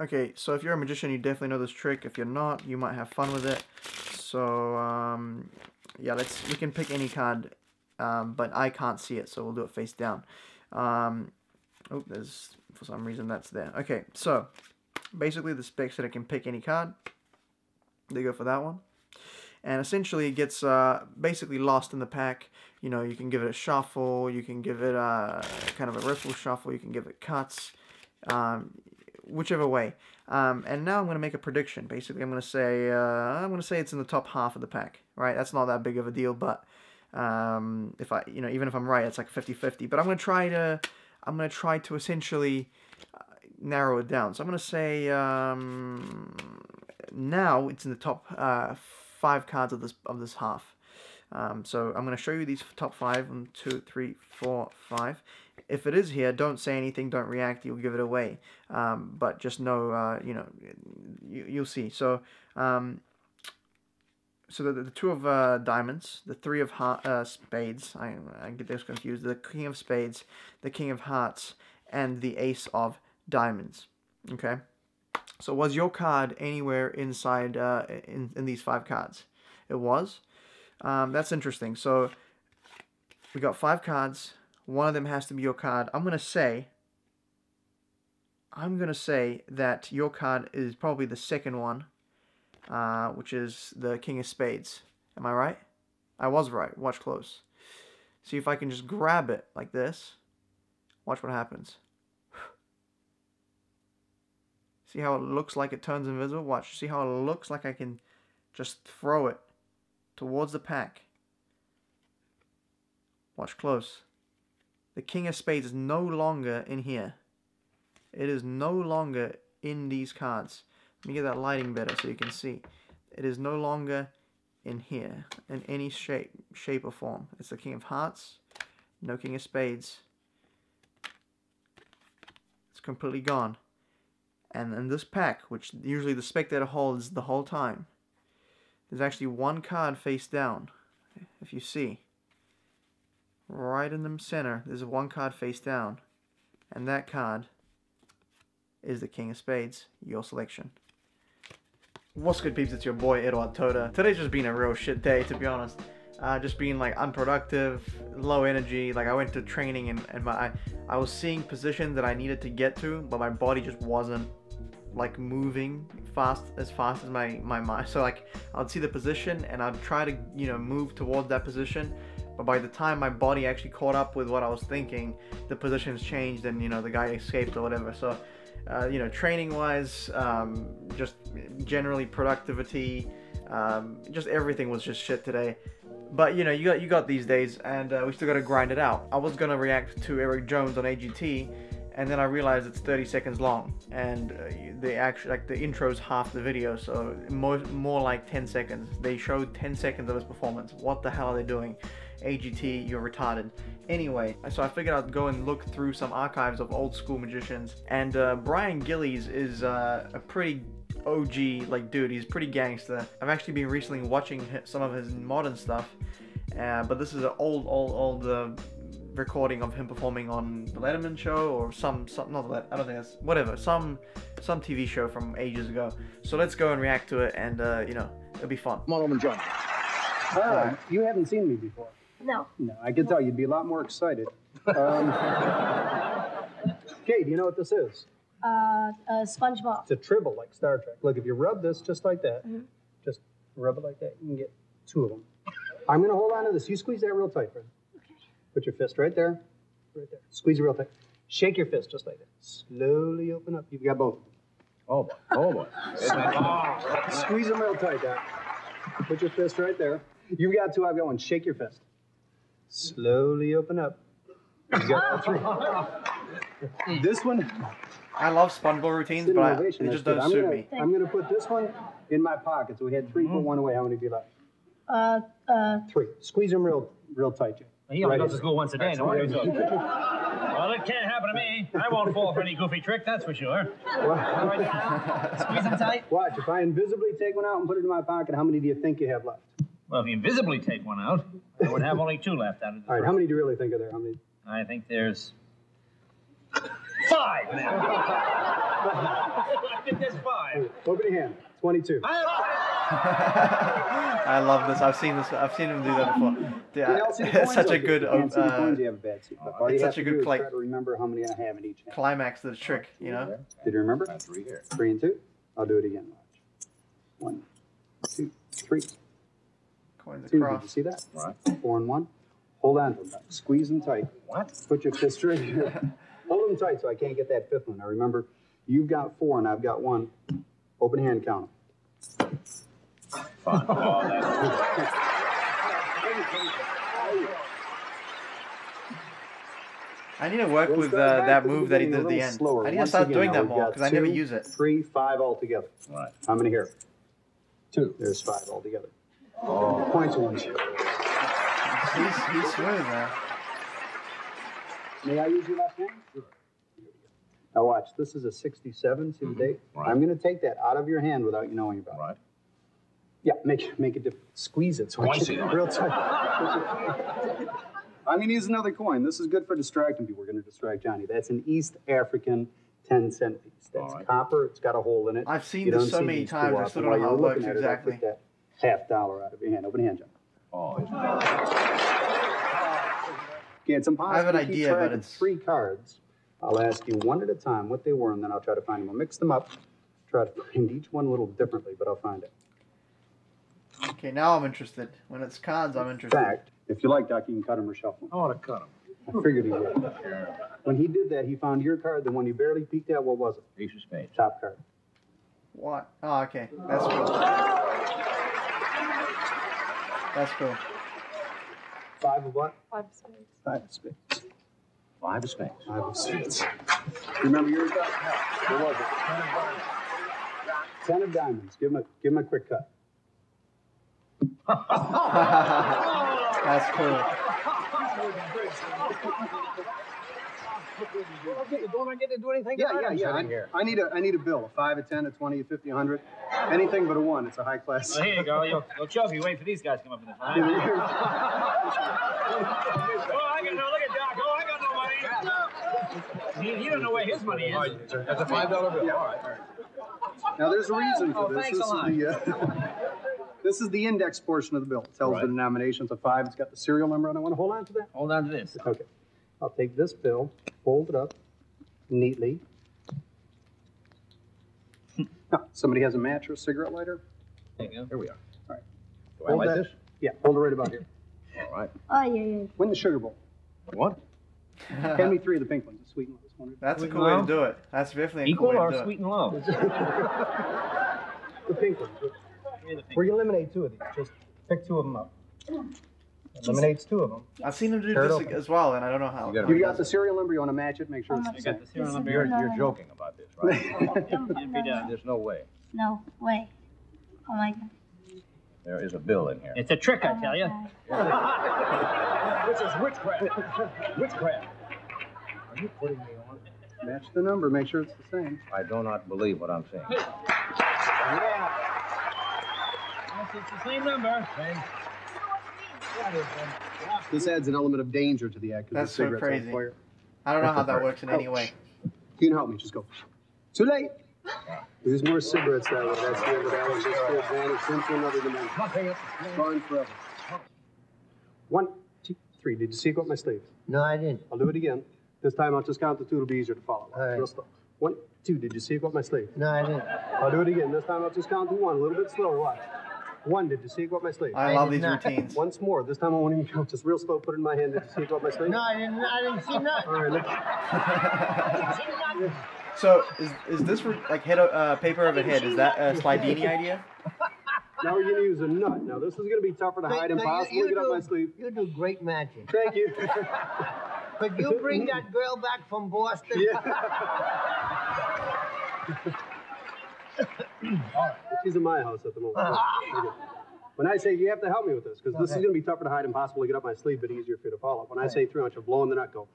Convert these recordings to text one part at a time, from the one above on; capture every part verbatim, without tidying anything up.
Okay, so if you're a magician, you definitely know this trick. If you're not, you might have fun with it. So, um, yeah, let's, we can pick any card, um, but I can't see it, so we'll do it face down. Um, oh, there's, for some reason, that's there. Okay, so, basically the spec said it can pick any card. They go for that one. And essentially it gets uh, basically lost in the pack. You know, you can give it a shuffle, you can give it a kind of a riffle shuffle, you can give it cuts, um, whichever way. Um, and now I'm going to make a prediction. Basically, I'm going to say uh, I'm going to say it's in the top half of the pack. Right? That's not that big of a deal, but um, if I, you know, even if I'm right, it's like fifty fifty. But I'm going to try to I'm going to try to essentially narrow it down. So I'm going to say um, now it's in the top Uh, five cards of this of this half. Um, so I'm going to show you these top five. One, two, three, four, five. If it is here, don't say anything, don't react, you'll give it away. Um, but just know, uh, you know, you, you'll see. So um, so the, the two of uh, diamonds, the three of heart, uh, spades, I, I get this confused, the king of spades, the king of hearts, and the ace of diamonds. Okay? So was your card anywhere inside uh, in, in these five cards? It was. Um, that's interesting. So we got five cards. One of them has to be your card. I'm going to say, I'm going to say that your card is probably the second one, uh, which is the King of Spades. Am I right? I was right. Watch close. See if I can just grab it like this. Watch what happens. See how it looks like it turns invisible? Watch. See how it looks like I can just throw it towards the pack. Watch close. The King of Spades is no longer in here. It is no longer in these cards. Let me get that lighting better so you can see. It is no longer in here in any shape, shape or form. It's the King of Hearts. No King of Spades. It's completely gone. And in this pack, which usually the spectator holds the whole time, there's actually one card face down. If you see, right in the center, there's one card face down. And that card is the King of Spades, your selection. What's good, peeps? It's your boy, Eduard Tota. Today's just been a real shit day, to be honest. Uh, just being like unproductive, low energy. Like I went to training and, and my I, I was seeing positions that I needed to get to, but my body just wasn't like moving fast as fast as my my mind. So like I'd see the position and I'd try to, you know, move towards that position, but by the time my body actually caught up with what I was thinking, the positions changed and, you know, the guy escaped or whatever. So uh, you know, training wise, um, just generally productivity, um, just everything was just shit today. But, you know, you got you got these days, and uh, we still got to grind it out. I was going to react to Eric Jones on A G T, and then I realized it's thirty seconds long, and uh, the actual, like, the intro's half the video, so more, more like ten seconds. They showed ten seconds of his performance. What the hell are they doing? A G T, you're retarded. Anyway, so I figured I'd go and look through some archives of old school magicians, and uh, Brian Gillis is uh, a pretty O G, like, dude. He's pretty gangster. I've actually been recently watching some of his modern stuff, uh, but this is an old, old, old uh, recording of him performing on the Letterman show or some, some not that, I don't think that's, whatever, some, some T V show from ages ago. So let's go and react to it, and uh, you know, it'll be fun. Come on over and join. Oh, uh, you haven't seen me before. No. No, I can tell you'd be a lot more excited. Um, Kate, do you know what this is? Uh, uh, SpongeBob. It's a tribble like Star Trek. Look, if you rub this just like that, mm-hmm. just rub it like that, you can get two of them. I'm going to hold on to this. You squeeze that real tight, friend. Okay. Put your fist right there, right there. Squeeze it real tight. Shake your fist just like that. Slowly open up. You've got both. Oh boy! Oh boy! Oh, squeeze them real tight, Doc. Put your fist right there. You've got two. I've got one. Shake your fist. Slowly open up. You've got all three. This one. I love SpongeBob routines, but I, they just don't I'm suit gonna, me. I'm going to put this one in my pocket. So we had three, mm-hmm. put one away. How many do you like? Uh, uh, three. Squeeze them real, real tight, Jim. He only right goes to school once a day. No worries. Well, it can't happen to me. I won't fall for any goofy trick, that's for sure. Right. Squeeze them tight. Watch. If I invisibly take one out and put it in my pocket, how many do you think you have left? Well, if you invisibly take one out, I would have only two left out of the All right. How many do you really think are there? How many? I think there's... five now. I think there's five. Open your hand. twenty-two. I love this. I've seen this. I've seen him do that before. Yeah, it's such a good. Uh, it's such a good play. Try to remember how many I have in each hand. Climax the trick, you know. Did you remember? Three here. Three and two. I'll do it again. One, two, three. Coins across. Did you see that? Right. Four and one. Hold on to them. Squeeze them tight. What? Put your fist right here. Hold them tight so I can't get that fifth one. Now remember, you've got four and I've got one. Open hand count. Fun. Oh, that's I need to work Let's with uh, that move that he did at the end. Slower. I need Once to start doing that more because I never use it. Three, five altogether. All right. How many here? Two. There's five altogether. Oh. Points ones. He's, he's swimming there. May I use your left hand? Sure. Now watch, this is a sixty-seven, see the mm-hmm. date? Right. I'm going to take that out of your hand without you knowing about it. Right. Yeah, make, make it different. Squeeze it so oh, I see it real tight. I'm going to use another coin. This is good for distracting people. We're going to distract Johnny. That's an East African ten cent piece. That's right. Copper. It's got a hole in it. I've seen you this so see many times. I still don't know how it looks exactly. It, that half dollar out of your hand. Open hand, Johnny. Oh, it's yeah, it's impossible. I have an idea, but it's three cards. I'll ask you one at a time what they were, and then I'll try to find them. I'll mix them up, try to find each one a little differently, but I'll find it. Okay, now I'm interested. When it's cons, I'm interested. In fact, if you like, Doc, you can cut them or shuffle them. I want to cut them. I figured he would. When he did that, he found your card, the one you barely peeked at. What was it? Ace of Spades. Top card. What? Oh, okay. That's cool. That's cool. Five of what? Five of Spades. Five of Spades. Five of spades. Five of spades. Remember yours? No. What was it? Ten of diamonds. Ten of diamonds. Give him a, give him a quick cut. That's cool. Okay, don't I get to do anything? Yeah, yeah, yeah. I, here. I need a, I need a bill. A five, a ten, a twenty, a fifty, a hundred. Anything but a one. It's a high class. Well, here you go. You'll, you'll choke. You wait for these guys to come up with the time. Oh, I can know. Look at Doc. Oh, I got no money. He, he don't know where his money is. That's a five dollar bill. Yeah. All right, all right. Now there's a reason for oh, this. Thanks this, a lot. Is the, uh, this is the index portion of the bill. It tells right. the denomination. It's a five. It's got the serial number, and I want to hold on to that. Hold on to this. Okay. I'll take this bill, fold it up neatly. Now, somebody has a match or a cigarette lighter? There you go. Here we are. All right. Do hold I like that. This? Yeah, hold it right about here. All right. Oh, yeah, yeah. Win the sugar bowl. What? Hand me three of the pink ones, the sweet and low. That's sweet a cool way to do it. That's definitely a cool way to do it. Equal or sweet and low? The pink ones. We're going to eliminate two of these. Just pick two of them up. Eliminates two of them. I've seen them do Turn this open. as well, and I don't know how. You, you got the serial number. You want to match it? Make sure. It's you got the serial number. You're, you're joking about this, right? There's no way. No way. Oh my God. There is a bill in here. It's a trick, I tell you. This is witchcraft. Witchcraft. Are you putting me on? Match the number. Make sure it's the same. I do not believe what I'm saying. Yeah. Yes, it's the same number. Same. This adds an element of danger to the act. That's so crazy. I don't know how that works in any way. You can help me. Just go. Too late. There's more cigarettes that way. That's the end of that one. Just go vanish into another dimension. Gone forever. One, two, three. Did you see it go up my sleeve? No, I didn't. I'll do it again. This time I'll just count the two. It'll be easier to follow. All right. Real slow. One, two. Did you see it go up my sleeve? No, I didn't. I'll do it again. This time I'll just count to one. A little bit slower. Watch. One, did you see it go up my sleeve? I, I love these not. routines. Once more, this time I won't even count. Just real slow, put it in my hand. Did you see it go up my sleeve? No, I didn't, I didn't see nothing. All right, look. So, is, is this like head of, uh, paper over head? Is that a Slidini idea? Now we're going to use a nut. Now, this is going to be tougher to hide. Impossible to get up my sleeve. You do great magic. Thank you. Could you bring that girl back from Boston? Yeah. Right. She's in my house at the moment. Uh-huh. When I say you have to help me with this, because this okay. is going to be tougher to hide, impossible to get up my sleeve, but easier for you to follow. When right. I say three, I want you to blow in the nut, go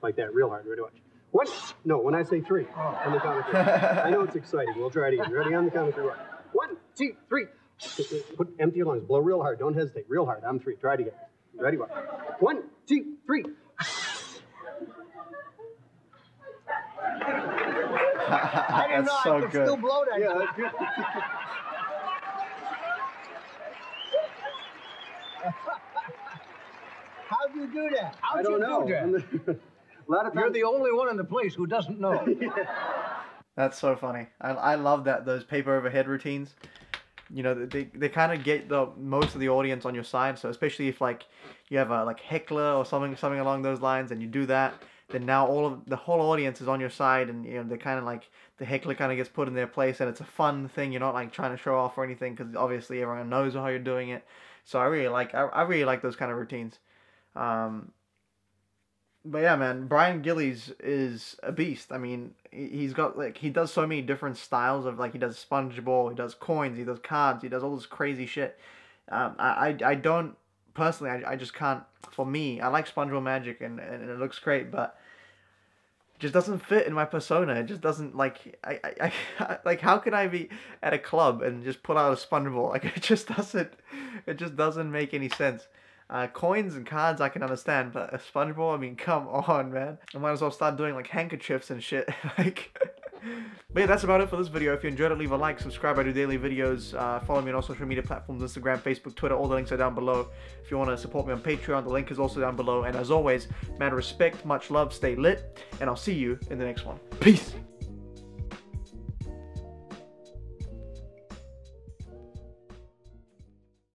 like that, real hard. Ready? Watch. What? No. When I say three, oh. on the count of three. I know it's exciting. We'll try it again. Ready? On the count of three. One, two, three. Put empty your lungs. Blow real hard. Don't hesitate. Real hard. I'm three. Try it again. Ready? Watch. One, two, three. I didn't know so I could good. still blow that. Yeah, that's good. How do you do that? How do you know. do that? A lot of times, you're the only one in the place who doesn't know. Yeah. That's so funny. I, I love that, those paper overhead routines. You know, they, they kind of get the most of the audience on your side. So especially if like you have a like heckler or something something along those lines, and you do that, then now all of the whole audience is on your side, and you know they kind of like the heckler kind of gets put in their place, and it's a fun thing. You're not like trying to show off or anything because obviously everyone knows how you're doing it. So I really like I, I really like those kind of routines. Um, But yeah, man, Brian Gillis is a beast. I mean, he's got, like, he does so many different styles of, like, he does SpongeBob, he does coins, he does cards, he does all this crazy shit. Um, I, I, I don't, personally, I, I just can't, for me, I like SpongeBob Magic, and, and it looks great, but it just doesn't fit in my persona. It just doesn't, like, I, I, I like, how could I be at a club and just put out a SpongeBob? Like, it just doesn't, it just doesn't make any sense. Uh, coins and cards I can understand, but a SpongeBob, I mean, come on, man. I might as well start doing, like, handkerchiefs and shit, like. But yeah, that's about it for this video. If you enjoyed it, leave a like, subscribe, I do daily videos, uh, follow me on all social media platforms, Instagram, Facebook, Twitter, all the links are down below. If you want to support me on Patreon, the link is also down below, and as always, mad respect, much love, stay lit, and I'll see you in the next one. Peace!